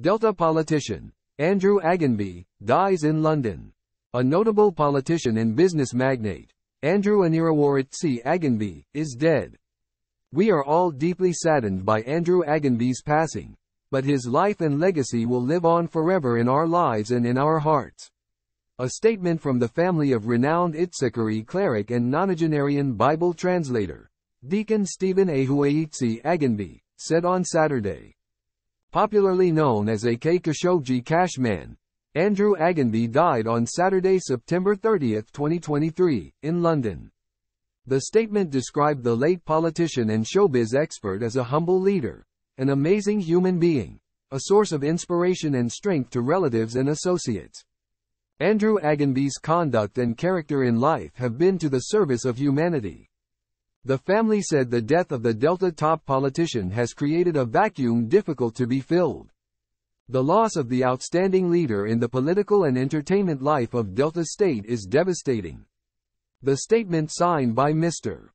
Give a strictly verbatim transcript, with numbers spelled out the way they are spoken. Delta politician, Andrew Aganbi, dies in London. A notable politician and business magnate, Andrew Anirejuoritse Aganbi, is dead. We are all deeply saddened by Andrew Aganbi's passing, but his life and legacy will live on forever in our lives and in our hearts. A statement from the family of renowned Itsekiri cleric and nonagenarian Bible translator, Deacon Stephen Ejueyitsi Aganbi, said on Saturday. Popularly known as A K Khashoggi Cashman, Andrew Aganbi died on Saturday, September thirtieth, twenty twenty-three, in London. The statement described the late politician and showbiz expert as a humble leader, an amazing human being, a source of inspiration and strength to relatives and associates. Andrew Aganbi's conduct and character in life have been to the service of humanity. The family said the death of the Delta top politician has created a vacuum difficult to be filled. The loss of the outstanding leader in the political and entertainment life of Delta State is devastating. The statement signed by Mister